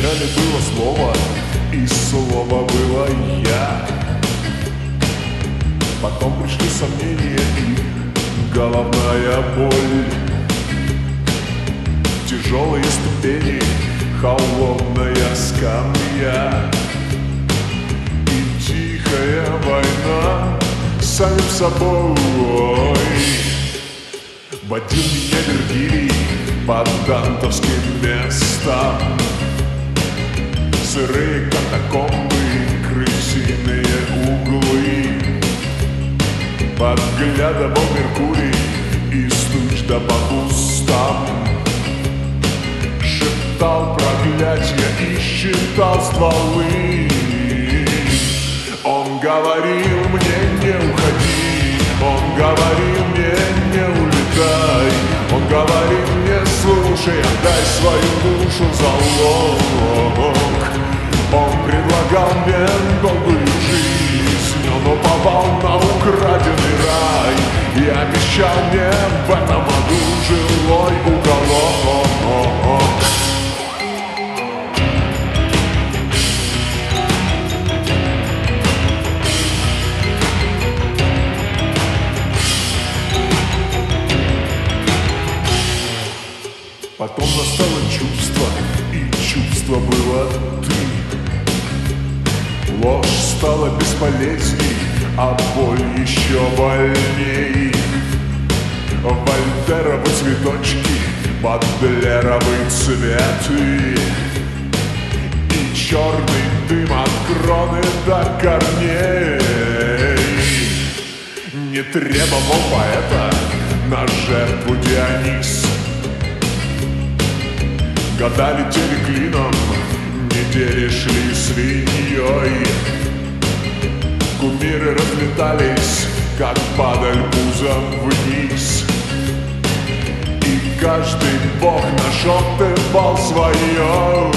вначале было слово, и слово было я. Потом пришли сомнения и головная боль. Тяжелые ступени, холодная скамья. И тихая война с самим собой. Водил меня Дергилий под дантовским местом. Сырые катакомбы, крысиные углы. Подглядывал Меркурий из туч да по кустам. Шептал проклятия и считал стволы. Он говорил мне: не уходи. Он говорил мне: не улетай. Он говорил мне: слушай, отдай свою душу за лог. Он предлагал мне долгую жизнь, он уповал на украденный рай и обещал мне в этом аду жилой уголок. Потом настало чувство, и чувство было ты. Ложь стала бесполезней, а боль еще больней. Вальдеровы цветочки, бодлеровы цветы. И черный дым от кроны до корней. Не требовал поэта на жертву Дионис. Года летели клином, недели шли свиньей. Кумиры разлетались, как падаль пузом вниз. И каждый бог нашептывал свое.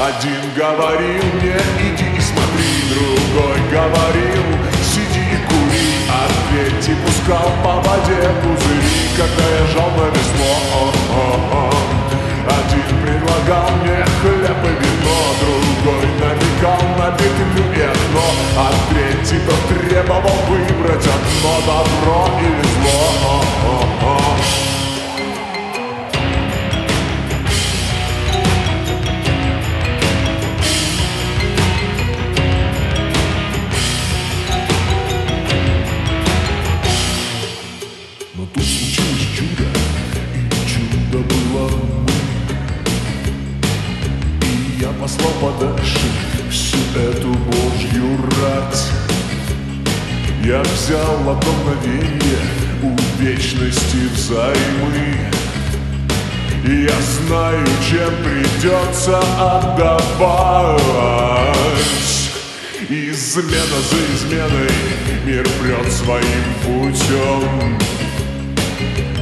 Один говорил мне: иди и смотри, другой говорил: сиди и кури, а третий пускал по воде пузыри, когда я жал на весло. Один предлагал мне хлеб и вино, другой намекал на петлю и окно, а третий то требовал выбрать одно, добро или зло. Но тут случилось чудо, и чудо было. Я послал подальше всю эту божью рать. Я взял одно мгновенье у вечности взаймы. Я знаю, чем придется отдавать. Измена за изменой, мир прет своим путем.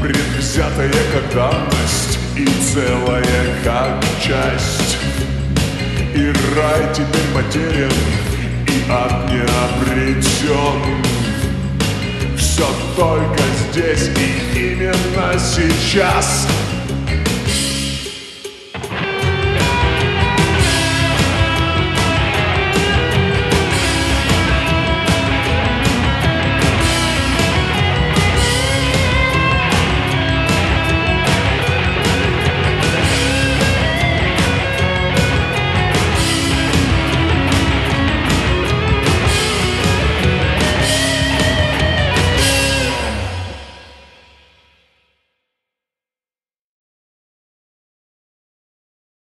Предвзятая как данность и целая как часть. И рай теперь потерян, и ад не обретен. Все только здесь и именно сейчас.